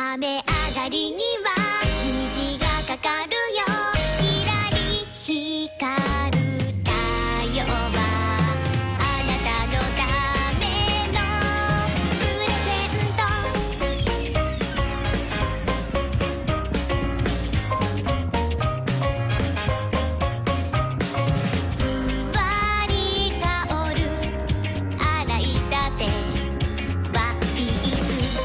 雨上がりには虹がかかるよ。キラリ光る太陽はあなたのためのプレゼント。ふわり香る洗いたてワンピース、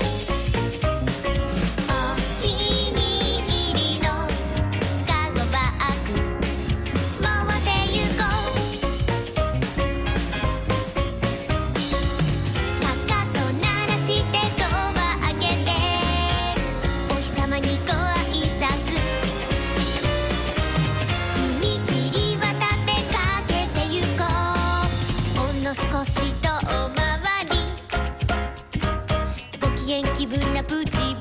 少し遠回り、ご機嫌気分なプチ